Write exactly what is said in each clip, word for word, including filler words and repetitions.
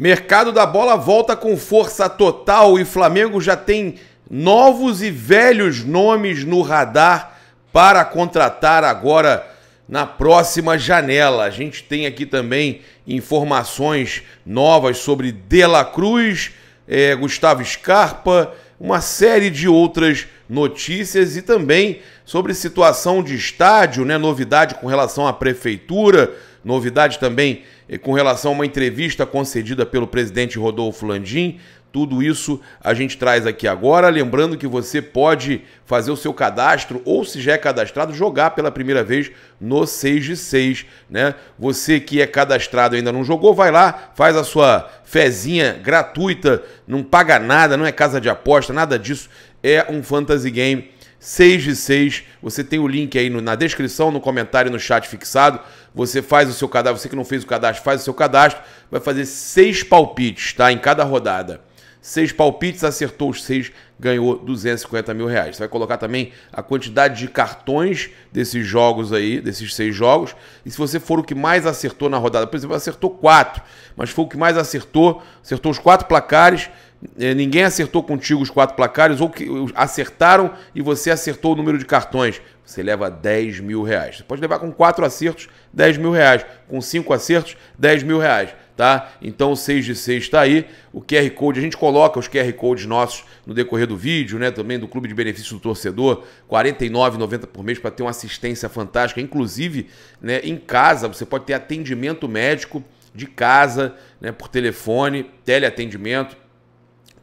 Mercado da bola volta com força total e Flamengo já tem novos e velhos nomes no radar para contratar agora na próxima janela. A gente tem aqui também informações novas sobre De La Cruz, é, Gustavo Scarpa, uma série de outras notícias e também sobre situação de estádio, né? Novidade com relação à prefeitura, novidade também com relação a uma entrevista concedida pelo presidente Rodolfo Landim. Tudo isso a gente traz aqui agora. Lembrando que você pode fazer o seu cadastro ou, se já é cadastrado, jogar pela primeira vez no seis de seis, né? Você que é cadastrado e ainda não jogou, vai lá, faz a sua fezinha gratuita, não paga nada, não é casa de aposta, nada disso. É um fantasy game seis de seis, você tem o link aí no, na descrição, no comentário e no chat fixado. Você faz o seu cadastro, você que não fez o cadastro, faz o seu cadastro. Vai fazer seis palpites, tá? Em cada rodada. Seis palpites, acertou os seis, ganhou duzentos e cinquenta mil reais. Você vai colocar também a quantidade de cartões desses jogos aí, desses seis jogos. E se você for o que mais acertou na rodada, por exemplo, acertou quatro, mas foi o que mais acertou, acertou os quatro placares, ninguém acertou contigo os quatro placares, ou que acertaram e você acertou o número de cartões, você leva dez mil reais. Você pode levar com quatro acertos, dez mil reais. Com cinco acertos, dez mil reais. Tá? Então o seis de seis está aí. O Q R Code, a gente coloca os Q R Codes nossos no decorrer do vídeo, né? Também do Clube de Benefícios do Torcedor, quarenta e nove reais e noventa centavos por mês para ter uma assistência fantástica. Inclusive, né, em casa, você pode ter atendimento médico de casa, né, por telefone, teleatendimento.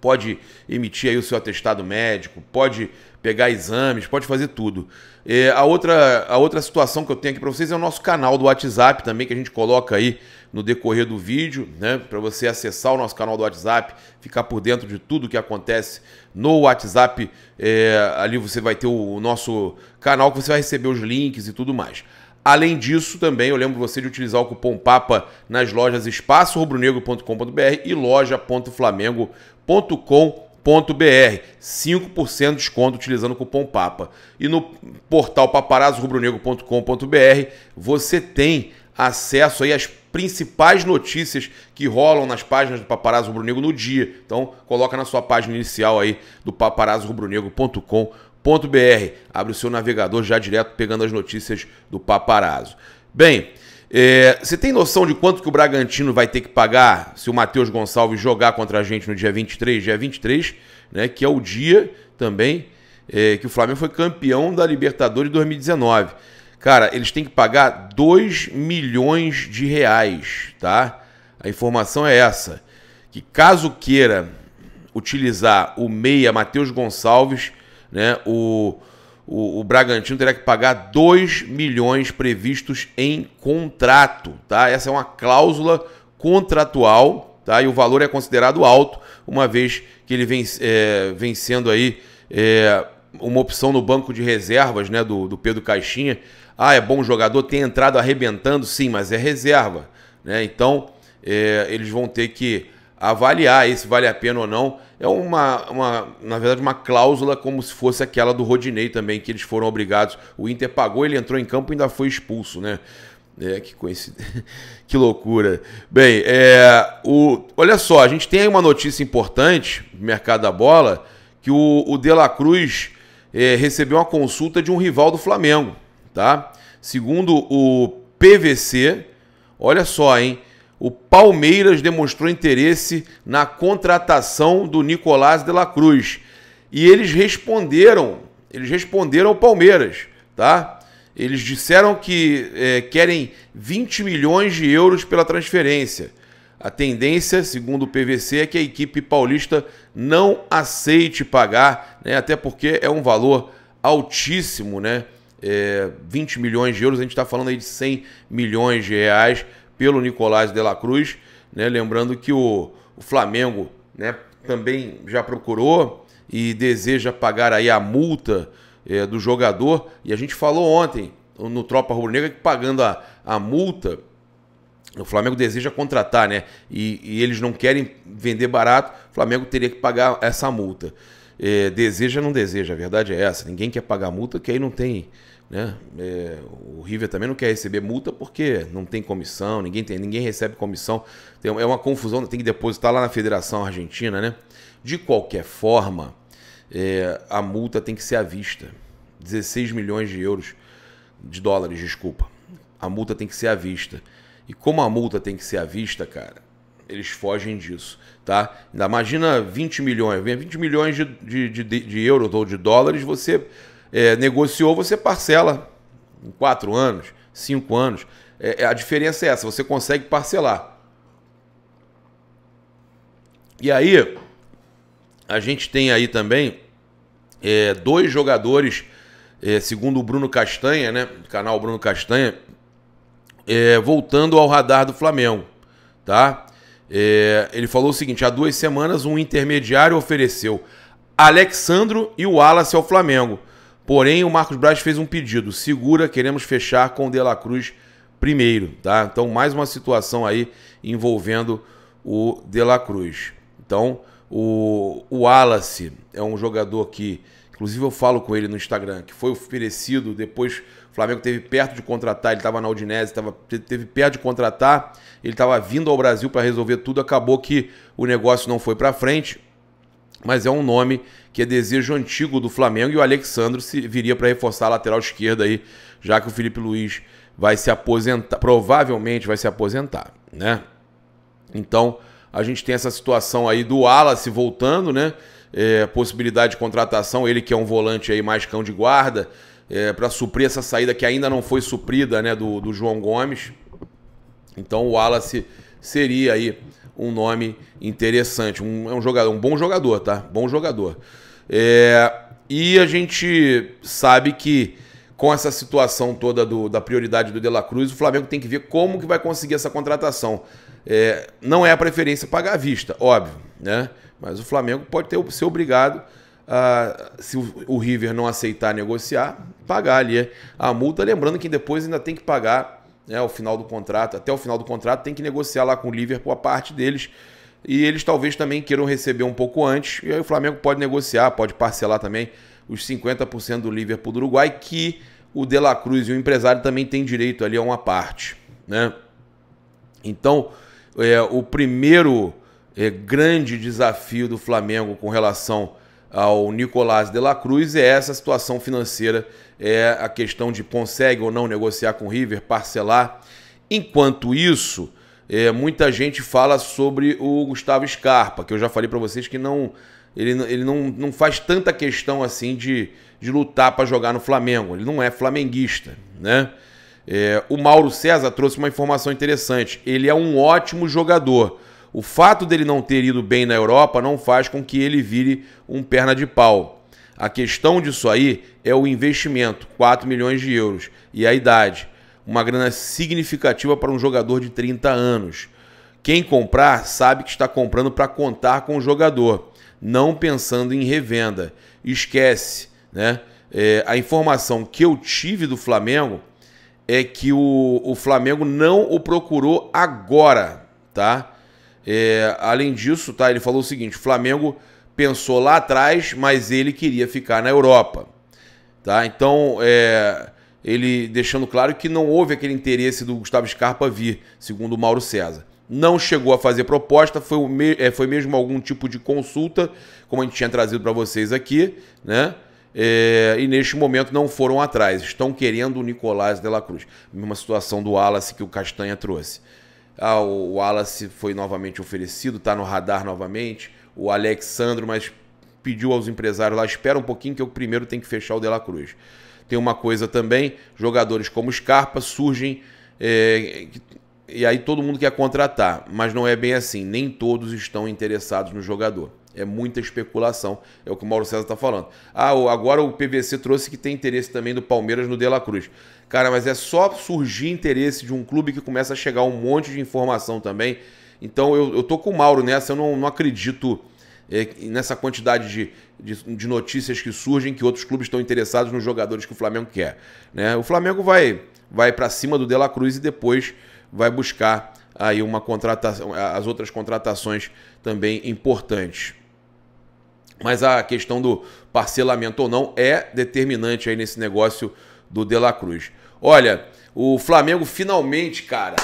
Pode emitir aí o seu atestado médico, pode pegar exames, pode fazer tudo. É, a, outra, a outra situação que eu tenho aqui para vocês é o nosso canal do WhatsApp também, que a gente coloca aí no decorrer do vídeo, né? Para você acessar o nosso canal do WhatsApp, ficar por dentro de tudo que acontece no WhatsApp. É, ali você vai ter o, o nosso canal, que você vai receber os links e tudo mais. Além disso, também eu lembro você de utilizar o cupom PAPA nas lojas espaço rubro negro ponto com ponto br e loja ponto flamengo ponto com ponto br, cinco por cento de desconto utilizando o cupom PAPA. E no portal paparazzo rubro negro ponto com ponto br você tem acesso aí às principais notícias que rolam nas páginas do Paparazzo Rubro-Negro no dia. Então, coloca na sua página inicial aí do paparazzo rubro negro ponto com ponto br. Abre o seu navegador já direto pegando as notícias do Paparazzo. Bem, é, você tem noção de quanto que o Bragantino vai ter que pagar se o Matheus Gonçalves jogar contra a gente no dia vinte e três? Dia vinte e três, né, que é o dia também é, que o Flamengo foi campeão da Libertadores de dois mil e dezenove. Cara, eles têm que pagar dois milhões de reais, tá? A informação é essa, que caso queira utilizar o meia Matheus Gonçalves, né, o, o, o Bragantino terá que pagar dois milhões previstos em contrato, tá? Essa é uma cláusula contratual, tá? E o valor é considerado alto, uma vez que ele vem, é, vem sendo aí é, uma opção no banco de reservas, né, do, do Pedro Caixinha. Ah, é bom jogador, tem entrado arrebentando, sim, mas é reserva, né? Então, é, eles vão ter que avaliar se vale a pena ou não. É uma, uma, na verdade, uma cláusula como se fosse aquela do Rodinei também, que eles foram obrigados. O Inter pagou, ele entrou em campo e ainda foi expulso, né? É, que coincidência, que loucura. Bem, é, o, olha só, a gente tem aí uma notícia importante do mercado da bola, que o, o De La Cruz é, recebeu uma consulta de um rival do Flamengo, tá? Segundo o P V C, olha só, hein? O Palmeiras demonstrou interesse na contratação do Nicolás de la Cruz. E eles responderam, eles responderam ao Palmeiras, tá? Eles disseram que é, querem vinte milhões de euros pela transferência. A tendência, segundo o P V C, é que a equipe paulista não aceite pagar, né? Até porque é um valor altíssimo, né? É, vinte milhões de euros, a gente está falando aí de cem milhões de reais, pelo Nicolás de la Cruz, né? Lembrando que o, o Flamengo, né, também já procurou e deseja pagar aí a multa é, do jogador. E a gente falou ontem no Tropa Rubro-Negra que pagando a, a multa, o Flamengo deseja contratar, né? E, e eles não querem vender barato, o Flamengo teria que pagar essa multa. É, deseja, não deseja, a verdade é essa. Ninguém quer pagar multa, que aí não tem Né? É, o River também não quer receber multa porque não tem comissão, ninguém, tem, ninguém recebe comissão. Tem, é uma confusão, tem que depositar lá na Federação Argentina. Né? De qualquer forma, é, a multa tem que ser à vista. dezesseis milhões de euros, de dólares, desculpa. A multa tem que ser à vista. E como a multa tem que ser à vista, cara, eles fogem disso, tá? Imagina vinte milhões, vinte milhões de, de, de, de euros ou de dólares, você é, negociou, você parcela em quatro anos, cinco anos. É, a diferença é essa, você consegue parcelar. E aí, a gente tem aí também é, dois jogadores, é, segundo o Bruno Castanha, né? O canal Bruno Castanha, é, voltando ao radar do Flamengo, tá? É, ele falou o seguinte: há duas semanas um intermediário ofereceu Alexandre e o Wallace ao Flamengo, porém o Marcos Braz fez um pedido: segura, queremos fechar com o De la Cruz primeiro, tá? Então mais uma situação aí envolvendo o De la Cruz. Então o, o Wallace é um jogador que, inclusive eu falo com ele no Instagram, que foi oferecido, depois o Flamengo teve perto de contratar, ele estava na Udinese, tava, teve perto de contratar, ele estava vindo ao Brasil para resolver tudo, acabou que o negócio não foi para frente, mas é um nome que é desejo antigo do Flamengo, e o Alexandre se viria para reforçar a lateral esquerda aí, já que o Felipe Luiz vai se aposentar, provavelmente vai se aposentar, né? Então a gente tem essa situação aí do Wallace voltando, né? É, possibilidade de contratação, ele que é um volante aí mais cão de guarda, é, para suprir essa saída que ainda não foi suprida, né, do, do João Gomes. Então o Wallace seria aí um nome interessante, um, é um, jogador, um bom jogador, tá? Bom jogador. É, e a gente sabe que com essa situação toda do, da prioridade do De la Cruz, o Flamengo tem que ver como que vai conseguir essa contratação. É, não é a preferência pagar à vista, óbvio, né? Mas o Flamengo pode ter, ser obrigado, a, se o, o River não aceitar negociar, pagar ali a multa. Lembrando que depois ainda tem que pagar, né, o final do contrato, até o final do contrato tem que negociar lá com o Liverpool a parte deles. E eles talvez também queiram receber um pouco antes. E aí o Flamengo pode negociar, pode parcelar também os cinquenta por cento do Liverpool do Uruguai, que o De la Cruz e o empresário também tem direito ali a uma parte, né? Então, é, o primeiro... É, grande desafio do Flamengo com relação ao Nicolás de la Cruz é essa situação financeira, é a questão de consegue ou não negociar com o River, parcelar. Enquanto isso, é, muita gente fala sobre o Gustavo Scarpa, que eu já falei para vocês que não, ele, ele não, não faz tanta questão assim de, de lutar para jogar no Flamengo, ele não é flamenguista, né? É, o Mauro César trouxe uma informação interessante, ele é um ótimo jogador. O fato dele não ter ido bem na Europa não faz com que ele vire um perna de pau. A questão disso aí é o investimento, quatro milhões de euros, e a idade. Uma grana significativa para um jogador de trinta anos. Quem comprar sabe que está comprando para contar com o jogador, não pensando em revenda. Esquece, né? É, a informação que eu tive do Flamengo é que o, o Flamengo não o procurou agora, tá? É, além disso, tá, ele falou o seguinte: o Flamengo pensou lá atrás, mas ele queria ficar na Europa, tá? Então, é, ele deixando claro que não houve aquele interesse do Gustavo Scarpa vir, segundo o Mauro César. Não chegou a fazer proposta, foi, o me é, foi mesmo algum tipo de consulta, como a gente tinha trazido para vocês aqui, né? É, e neste momento não foram atrás, estão querendo o Nicolás de la Cruz. Mesma situação do Wallace que o Castanha trouxe. Ah, o Wallace foi novamente oferecido, está no radar novamente. O Alexandre, mas pediu aos empresários lá: espera um pouquinho que eu primeiro tenho que fechar o De la Cruz. Tem uma coisa também, jogadores como Scarpa surgem, é, e aí todo mundo quer contratar, mas não é bem assim, nem todos estão interessados no jogador. É muita especulação, é o que o Mauro César está falando. Ah, agora o P V C trouxe que tem interesse também do Palmeiras no De la Cruz. Cara, mas é só surgir interesse de um clube que começa a chegar um monte de informação também. Então eu, eu tô com o Mauro nessa, eu não, não acredito é, nessa quantidade de, de, de notícias que surgem, que outros clubes estão interessados nos jogadores que o Flamengo quer, né? O Flamengo vai, vai para cima do De la Cruz e depois vai buscar aí uma contratação, as outras contratações também importantes. Mas a questão do parcelamento ou não é determinante aí nesse negócio do De La Cruz. Olha, o Flamengo finalmente, cara,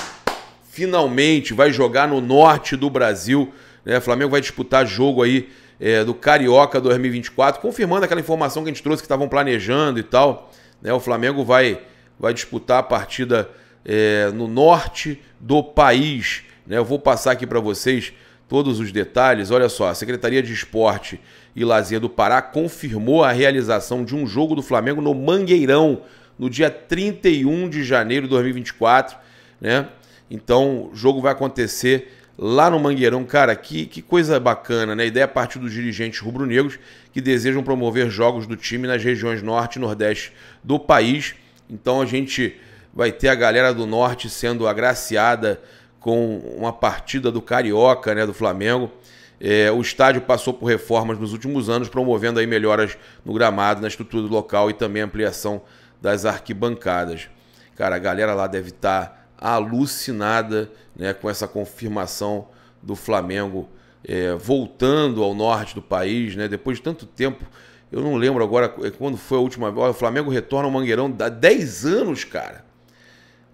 finalmente vai jogar no norte do Brasil, né? O Flamengo vai disputar jogo aí é, do Carioca dois mil e vinte e quatro, confirmando aquela informação que a gente trouxe que estavam planejando e tal, né? O Flamengo vai, vai disputar a partida é, no norte do país, né? Eu vou passar aqui para vocês todos os detalhes. Olha só, a Secretaria de Esporte e Lazer do Pará confirmou a realização de um jogo do Flamengo no Mangueirão, no dia trinta e um de janeiro de dois mil e vinte e quatro, né? Então, o jogo vai acontecer lá no Mangueirão. Cara, que, que coisa bacana, né? A ideia é a partir dos dirigentes rubro-negros que desejam promover jogos do time nas regiões norte e nordeste do país. Então, a gente vai ter a galera do norte sendo agraciada com uma partida do Carioca, né, do Flamengo. É, o estádio passou por reformas nos últimos anos, promovendo aí melhoras no gramado, na estrutura do local e também ampliação das arquibancadas. Cara, a galera lá deve estar alucinada, né, com essa confirmação do Flamengo é, voltando ao norte do país, né, depois de tanto tempo. Eu não lembro agora quando foi a última vez. O Flamengo retorna ao Mangueirão há dez anos, cara.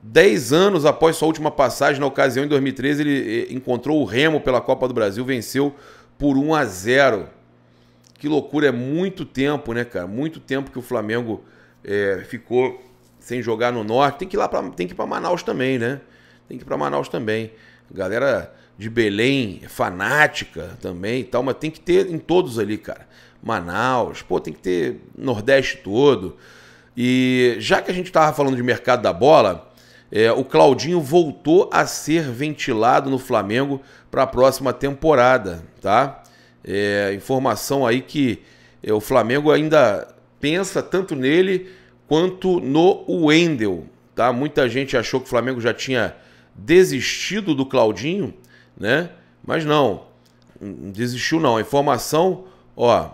dez anos após sua última passagem, na ocasião, em dois mil e treze, ele encontrou o Remo pela Copa do Brasil, venceu por um a zero. Que loucura, é muito tempo, né, cara? Muito tempo que o Flamengo é, ficou sem jogar no norte. Tem que ir lá pra, tem que ir para Manaus também, né? Tem que ir para Manaus também. Galera de Belém é fanática também e tal, mas tem que ter em todos ali, cara. Manaus, pô, tem que ter Nordeste todo. E já que a gente tava falando de mercado da bola, É, o Claudinho voltou a ser ventilado no Flamengo para a próxima temporada, tá? É, informação aí que é, o Flamengo ainda pensa tanto nele quanto no Wendel, tá? Muita gente achou que o Flamengo já tinha desistido do Claudinho, né? Mas não, não desistiu não. A informação, ó,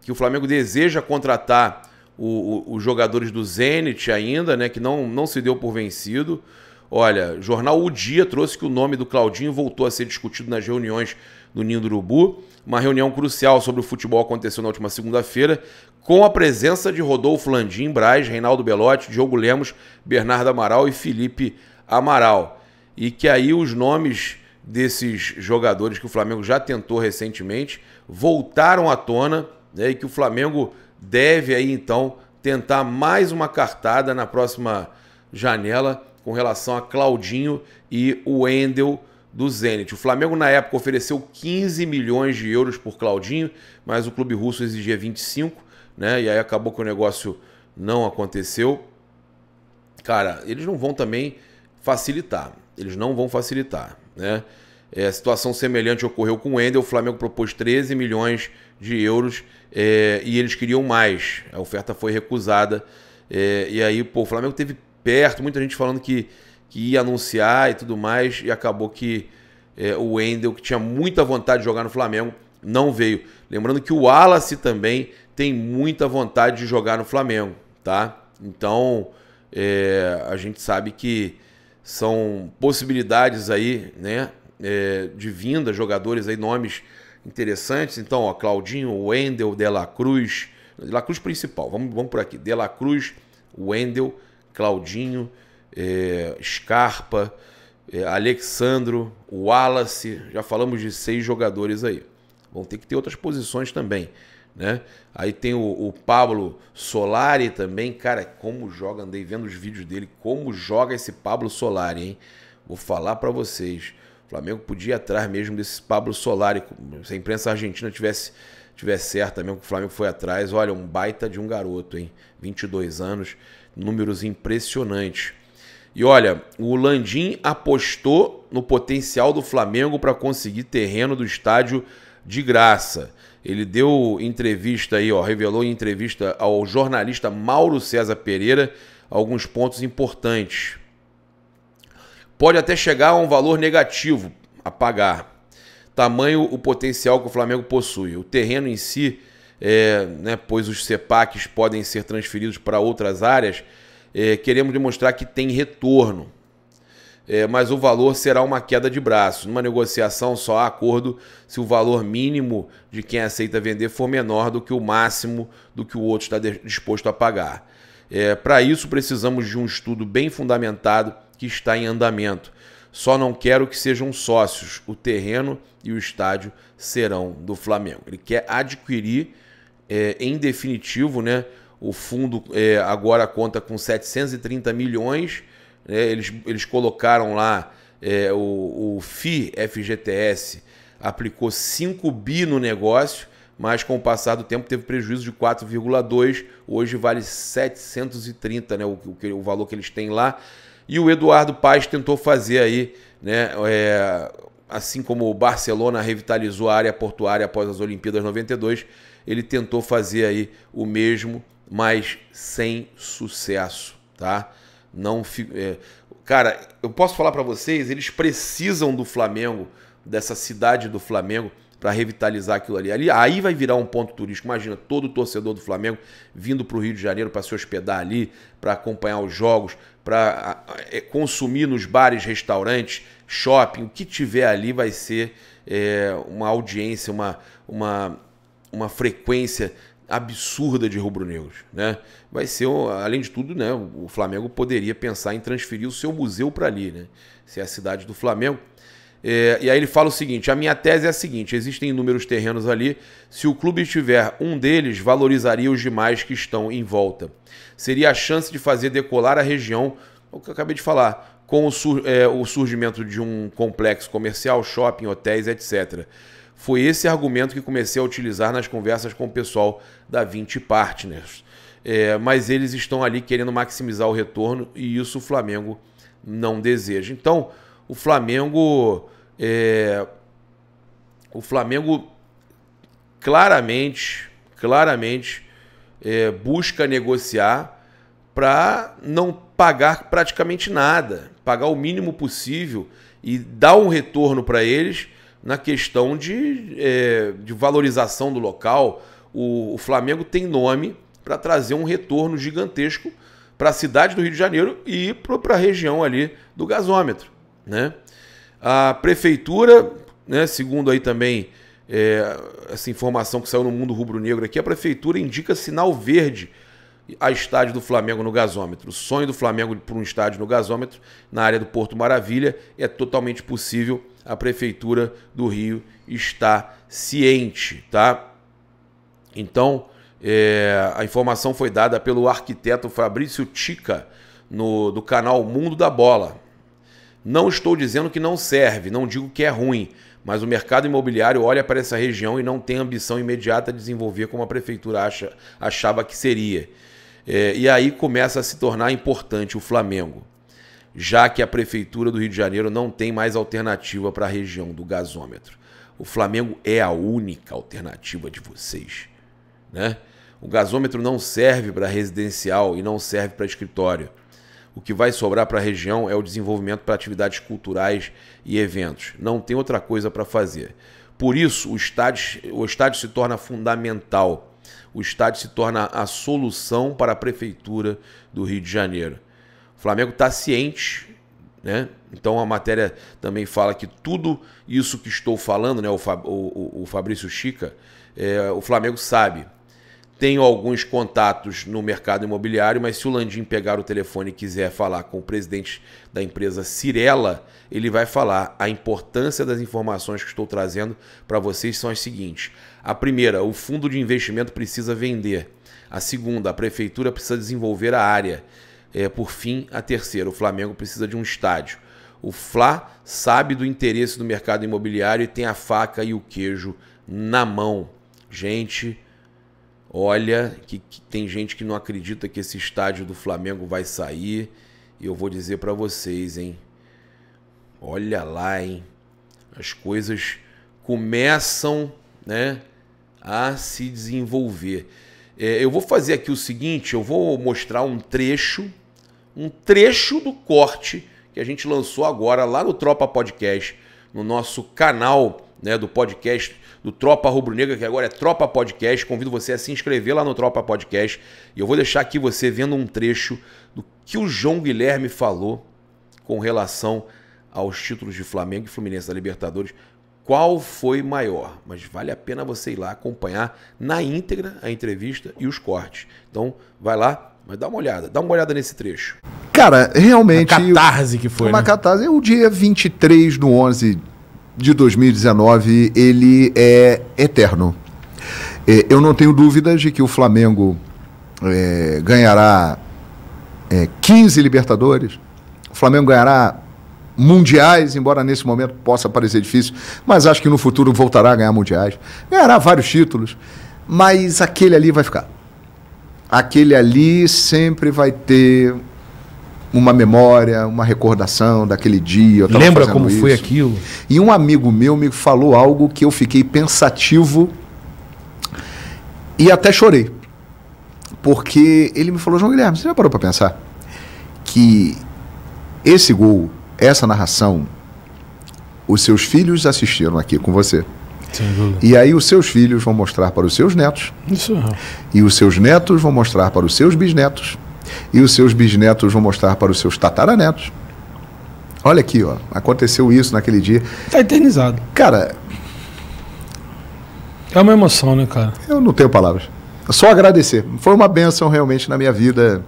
que o Flamengo deseja contratar O, o, os jogadores do Zenit ainda, né, que não, não se deu por vencido. Olha, o jornal O Dia trouxe que o nome do Claudinho voltou a ser discutido nas reuniões do Ninho do Urubu. Uma reunião crucial sobre o futebol aconteceu na última segunda-feira, com a presença de Rodolfo Landim, Braz, Reinaldo Belotti, Diogo Lemos, Bernardo Amaral e Felipe Amaral. E que aí os nomes desses jogadores que o Flamengo já tentou recentemente voltaram à tona, né, e que o Flamengo deve aí então tentar mais uma cartada na próxima janela com relação a Claudinho e o Wendel do Zenit. O Flamengo na época ofereceu quinze milhões de euros por Claudinho, mas o clube russo exigia vinte e cinco, né? E aí acabou que o negócio não aconteceu. Cara, eles não vão também facilitar, eles não vão facilitar, né? É, situação semelhante ocorreu com o Wendel. O Flamengo propôs treze milhões de euros é, e eles queriam mais. A oferta foi recusada. É, e aí, pô, o Flamengo teve perto, muita gente falando que, que ia anunciar e tudo mais. E acabou que é, o Wendel, que tinha muita vontade de jogar no Flamengo, não veio. Lembrando que o Wallace também tem muita vontade de jogar no Flamengo, tá? Então, é, a gente sabe que são possibilidades aí, né? É, de vinda, jogadores aí, nomes interessantes. Então, ó, Claudinho, Wendel, De La Cruz, De La Cruz principal, vamos, vamos por aqui, De La Cruz, Wendel, Claudinho, é, Scarpa, é, Alexandre, Wallace, já falamos de seis jogadores aí, vão ter que ter outras posições também, né? Aí tem o, o Pablo Solari também, cara, como joga, andei vendo os vídeos dele, como joga esse Pablo Solari, hein? Vou falar para vocês, o Flamengo podia ir atrás mesmo desse Pablo Solari. Se a imprensa argentina tivesse, tivesse certa mesmo que o Flamengo foi atrás, olha, um baita de um garoto, hein? vinte e dois anos, números impressionantes. E olha, o Landim apostou no potencial do Flamengo para conseguir terreno do estádio de graça. Ele deu entrevista aí, ó, revelou em entrevista ao jornalista Mauro César Pereira alguns pontos importantes. Pode até chegar a um valor negativo a pagar. Tamanho o potencial que o Flamengo possui. O terreno em si, é, né, pois os sepacs podem ser transferidos para outras áreas, é, queremos demonstrar que tem retorno. É, mas o valor será uma queda de braço. Numa negociação só há acordo se o valor mínimo de quem aceita vender for menor do que o máximo do que o outro está disposto a pagar. É, para isso precisamos de um estudo bem fundamentado que está em andamento. Só não quero que sejam sócios. O terreno e o estádio serão do Flamengo. Ele quer adquirir, é, em definitivo, né? O fundo é, agora conta com setecentos e trinta milhões. Né, eles, eles colocaram lá é, o, o F I I F G T S, aplicou cinco bi no negócio, mas com o passar do tempo teve prejuízo de quatro vírgula dois. Hoje vale setecentos e trinta, né, o, o, o valor que eles têm lá. E o Eduardo Paes tentou fazer aí, né, é, assim como o Barcelona revitalizou a área portuária após as Olimpíadas noventa e dois, ele tentou fazer aí o mesmo, mas sem sucesso, tá? Não, é, cara, eu posso falar para vocês, eles precisam do Flamengo, dessa cidade do Flamengo, para revitalizar aquilo ali. ali. Aí vai virar um ponto turístico. Imagina todo torcedor do Flamengo vindo para o Rio de Janeiro para se hospedar ali, para acompanhar os jogos, para consumir nos bares, restaurantes, shopping. O que tiver ali vai ser é, uma audiência, uma, uma, uma frequência absurda de rubro-negros, né? Vai ser, além de tudo, né, o Flamengo poderia pensar em transferir o seu museu para ali, né? Se é a cidade do Flamengo. É, e aí ele fala o seguinte, a minha tese é a seguinte, existem inúmeros terrenos ali, se o clube tiver um deles, valorizaria os demais que estão em volta. Seria a chance de fazer decolar a região, o que eu acabei de falar, com o, sur, é, o surgimento de um complexo comercial, shopping, hotéis, etcétera. Foi esse argumento que comecei a utilizar nas conversas com o pessoal da vinte Partners. É, mas eles estão ali querendo maximizar o retorno e isso o Flamengo não deseja. Então, o Flamengo, é, o Flamengo claramente, claramente é, busca negociar para não pagar praticamente nada, pagar o mínimo possível e dar um retorno para eles na questão de, é, de valorização do local. O, o Flamengo tem nome para trazer um retorno gigantesco para a cidade do Rio de Janeiro e para a região ali do gasômetro, né? A prefeitura, né, segundo aí também é, essa informação que saiu no Mundo Rubro-Negro aqui, a prefeitura indica sinal verde a estádio do Flamengo no gasômetro. O sonho do Flamengo por um estádio no gasômetro na área do Porto Maravilha é totalmente possível. A prefeitura do Rio está ciente, tá? Então, é, a informação foi dada pelo arquiteto Fabrício Chica no, do canal Mundo da Bola. Não estou dizendo que não serve, não digo que é ruim, mas o mercado imobiliário olha para essa região e não tem ambição imediata de desenvolver como a prefeitura acha, achava que seria. É, e aí começa a se tornar importante o Flamengo, já que a prefeitura do Rio de Janeiro não tem mais alternativa para a região do gasômetro. O Flamengo é a única alternativa de vocês, né? O gasômetro não serve para residencial e não serve para escritório. O que vai sobrar para a região é o desenvolvimento para atividades culturais e eventos. Não tem outra coisa para fazer. Por isso, o estádio, o estádio se torna fundamental. O estádio se torna a solução para a prefeitura do Rio de Janeiro. O Flamengo está ciente, né? Então a matéria também fala que tudo isso que estou falando, né, o, Fab, o, o Fabrício Chica, é, o Flamengo sabe. Tenho alguns contatos no mercado imobiliário, mas se o Landim pegar o telefone e quiser falar com o presidente da empresa Cirela, ele vai falar. A importância das informações que estou trazendo para vocês são as seguintes. A primeira, o fundo de investimento precisa vender. A segunda, a prefeitura precisa desenvolver a área. É, por fim, a terceira, o Flamengo precisa de um estádio. O Fla sabe do interesse do mercado imobiliário e tem a faca e o queijo na mão. Gente... Olha, que, que tem gente que não acredita que esse estádio do Flamengo vai sair. E eu vou dizer para vocês, hein? Olha lá, hein? As coisas começam, né, a se desenvolver. É, eu vou fazer aqui o seguinte, eu vou mostrar um trecho, um trecho do corte que a gente lançou agora lá no Tropa Podcast, no nosso canal, né, do podcast do Tropa Rubro-Negra, que agora é Tropa Podcast. Convido você a se inscrever lá no Tropa Podcast. E eu vou deixar aqui você vendo um trecho do que o João Guilherme falou com relação aos títulos de Flamengo e Fluminense da Libertadores. Qual foi maior? Mas vale a pena você ir lá acompanhar na íntegra a entrevista e os cortes. Então, vai lá, Mas dá uma olhada, dá uma olhada nesse trecho. Cara, realmente... Uma catarse que foi, Uma né? catarse. O dia vinte e três de onze de dois mil e dezenove, ele é eterno. Eu não tenho dúvidas de que o Flamengo é, ganhará é, quinze Libertadores. O Flamengo ganhará mundiais, embora nesse momento possa parecer difícil, mas acho que no futuro voltará a ganhar mundiais. Ganhará vários títulos, mas aquele ali vai ficar. Aquele ali sempre vai ter uma memória, uma recordação daquele dia. Eu tava Lembra como isso. foi aquilo? E um amigo meu me falou algo que eu fiquei pensativo e até chorei. Porque ele me falou: João Guilherme, você já parou para pensar que esse gol, essa narração, os seus filhos assistiram aqui com você? E aí os seus filhos vão mostrar para os seus netos. Isso. E os seus netos vão mostrar para os seus bisnetos. E os seus bisnetos vão mostrar para os seus tataranetos. Olha aqui, ó, aconteceu isso naquele dia. Tá eternizado. Cara, é uma emoção, né, cara? Eu não tenho palavras. Só agradecer. Foi uma bênção realmente na minha vida.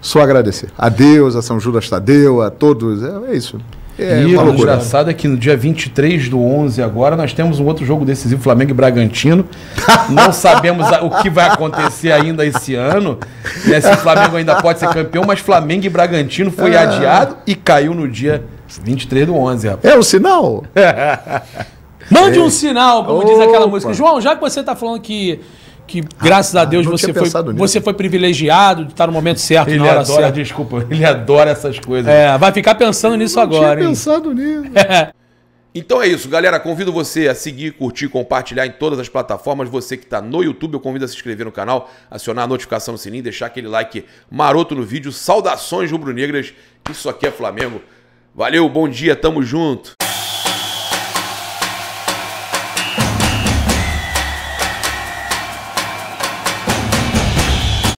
Só agradecer. A Deus, a São Judas Tadeu, a todos. É, é isso. É, e o engraçado é que no dia vinte e três do onze agora nós temos um outro jogo decisivo, Flamengo e Bragantino. Não sabemos o que vai acontecer ainda esse ano, né, se o Flamengo ainda pode ser campeão, mas Flamengo e Bragantino foi ah. adiado e caiu no dia vinte e três do onze, rapaz. É o sinal? Mande Ei. um sinal, como Opa. diz aquela música. João, já que você está falando que... que graças ah, a Deus você foi, você foi privilegiado de estar no momento certo, ele na hora adora, certa. Desculpa, ele adora essas coisas. É, vai ficar pensando nisso agora. Não tinha pensado nisso. É. Então é isso, galera. Convido você a seguir, curtir, compartilhar em todas as plataformas. Você que está no YouTube, eu convido a se inscrever no canal, acionar a notificação no sininho, deixar aquele like maroto no vídeo. Saudações rubro-negras. Isso aqui é Flamengo. Valeu, bom dia, tamo junto.